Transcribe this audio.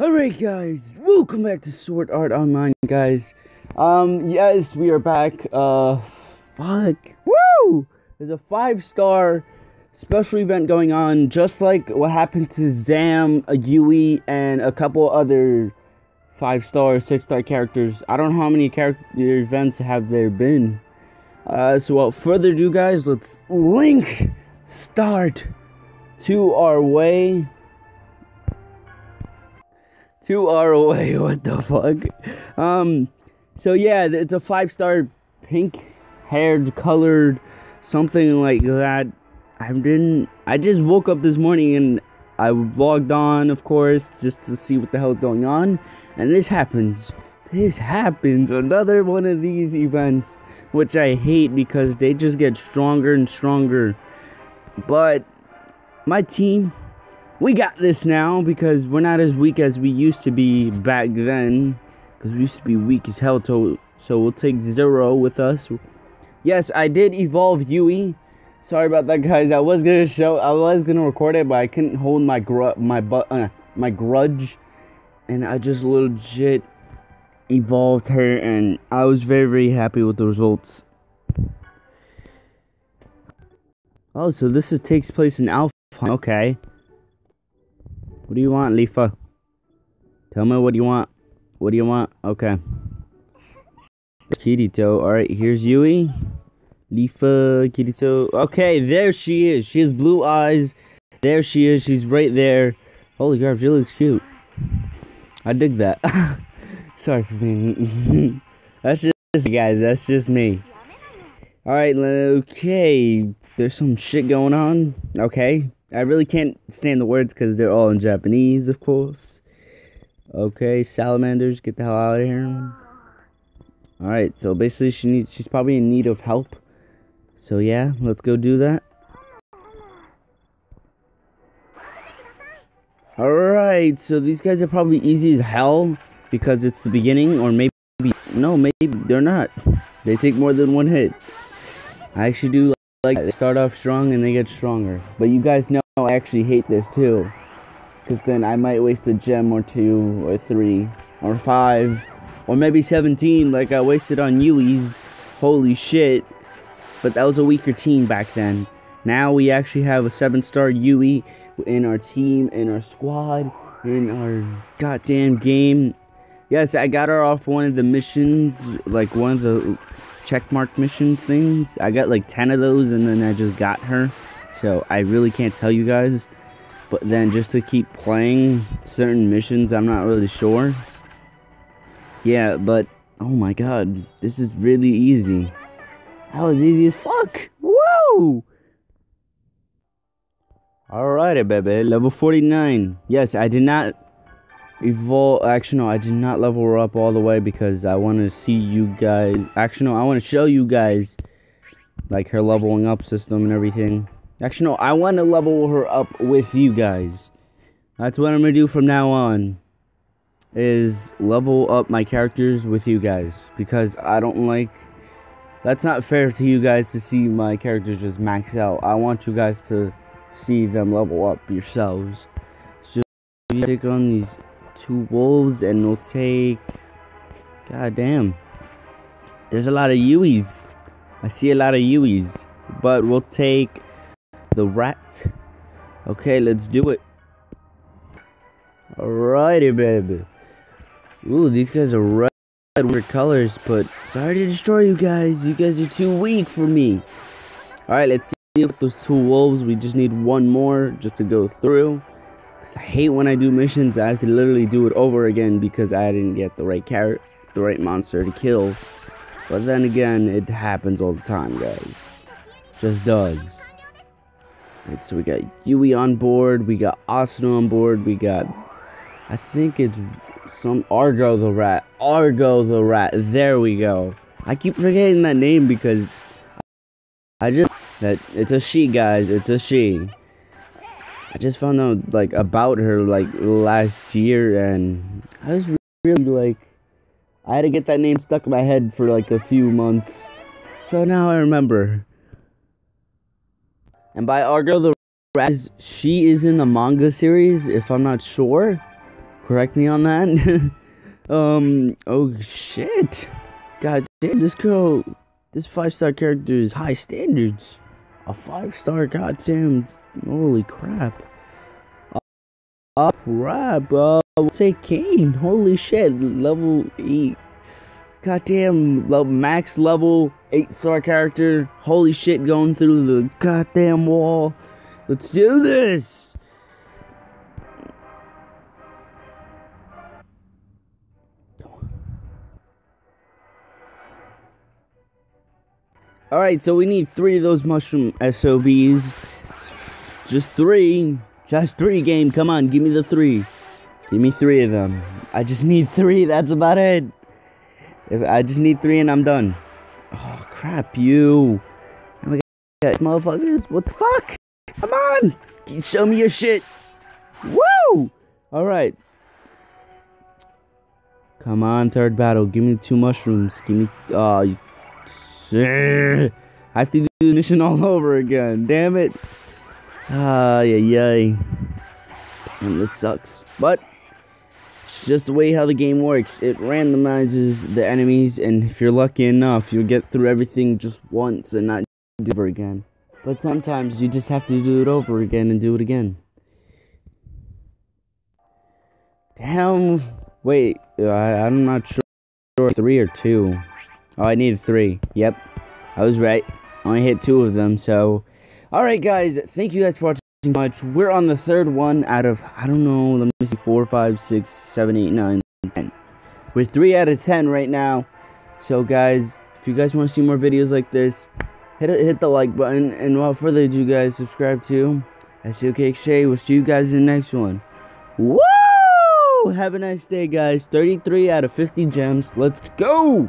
Alright guys, welcome back to Sword Art Online, guys. Yes, we are back. Fuck. Woo! There's a 5-star special event going on, just like what happened to Zam, Yui, and a couple other 5-star, 6-star characters. I don't know how many character events have there been. So without further ado, guys, let's link start to our way. Too far away, what the fuck? So yeah, it's a 5-star pink-haired, colored, something like that. I just woke up this morning and I vlogged on, of course, just to see what the hell's going on. And this happens. This happens. Another one of these events, which I hate because they just get stronger and stronger. But my team, we got this now because we're not as weak as we used to be back then. Because we used to be weak as hell, so we'll take Zero with us. Yes, I did evolve Yui. Sorry about that, guys. I was gonna record it, but I couldn't hold my grudge, and I just legit evolved her, and I was very, very happy with the results. Oh, so this takes place in Alpha. Okay. What do you want, Leafa? Tell me what you want. What do you want? Okay. Kirito. Alright, here's Yui. Leafa, Kirito. Okay, there she is. She has blue eyes. There she is. She's right there. Holy crap, she looks cute. I dig that. Sorry for being... That's just me, guys. That's just me. Alright, okay. There's some shit going on. Okay. I really can't stand the words because they're all in Japanese, of course. Okay, salamanders, get the hell out of here. Alright, so basically she's probably in need of help. So yeah, let's go do that. Alright, so these guys are probably easy as hell because it's the beginning, or maybe they're not. They take more than one hit. I actually do like they start off strong and they get stronger. But you guys know I actually hate this too, because then I might waste a gem or 2 or 3 or 5 or maybe 17 like I wasted on Yui's. Holy shit. But that was a weaker team back then. Now we actually have a 7-star Yui in our team, in our squad, in our goddamn game. Yes, I got her off one of the missions, like one of the checkmark mission things. I got like 10 of those and then I just got her. So I really can't tell you guys, but then just to keep playing certain missions, I'm not really sure. Yeah, but oh my god, this is really easy. That was easy as fuck. Woo! Alrighty, baby, level 49. Yes, I did not evolve. Actually, no, I did not level her up all the way because I want to see you guys. Actually, no, I want to show you guys like her leveling up system and everything. Actually, no, I want to level her up with you guys. That's what I'm going to do from now on, is level up my characters with you guys. Because I don't like... That's not fair to you guys to see my characters just max out. I want you guys to see them level up yourselves. So, you take on these 2 wolves and we'll take... God damn. There's a lot of Yuis. I see a lot of Yuis. But we'll take... the rat. Okay, let's do it. Alrighty, baby. Ooh, these guys are red colors, but sorry to destroy you guys. You guys are too weak for me. Alright, let's see if those 2 wolves. We just need 1 more just to go through. Because I hate when I do missions. I have to literally do it over again because I didn't get the right carrot, the right monster to kill. But then again, it happens all the time, guys. Just does. Alright, so we got Yui on board, we got Asuna on board, we got, I think it's some Argo the Rat. Argo the Rat, there we go. I keep forgetting that name because it's a she, guys, it's a she. I just found out, like, about her, like, last year, and I was really, like, I had to get that name stuck in my head for, like, a few months. So now I remember. And by Argo the Rat, she is in the manga series, if I'm not sure. correct me on that. Oh shit, god damn, this girl, this 5-star character is high standards. A 5-star, goddamn, holy crap. Crap, we'll take Kane, holy shit, level 8. Goddamn, max level 8-star character, holy shit, going through the goddamn wall. Let's do this! Alright, so we need 3 of those mushroom SOBs. Just three, game, come on, give me the 3. Give me 3 of them. I just need 3, that's about it. If I just need 3 and I'm done. Oh, crap, you. Oh my god, motherfuckers, what the fuck? Come on! Show me your shit! Woo! Alright. Come on, 3rd battle. Give me 2 mushrooms. Give me... I have to do the mission all over again. Damn it. Yay. Damn, this sucks. But... it's just the way how the game works. It randomizes the enemies, and if you're lucky enough, you'll get through everything just once and not do it over again. But sometimes you just have to do it over again and do it again. Damn. Wait, I'm not sure. 3 or 2. Oh, I needed 3. Yep, I was right. I only hit 2 of them, so... Alright, guys. Thank you guys for watching so much. We're on the 3rd one out of, I don't know, let me see, 4, 5, 6, 7, 8, 9, 10. We're 3 out of 10 right now. So, guys, if you guys want to see more videos like this... Hit the like button, and without further ado, guys, subscribe to SOKXA. We'll see you guys in the next one. Woo! Have a nice day, guys. 33 out of 50 gems. Let's go!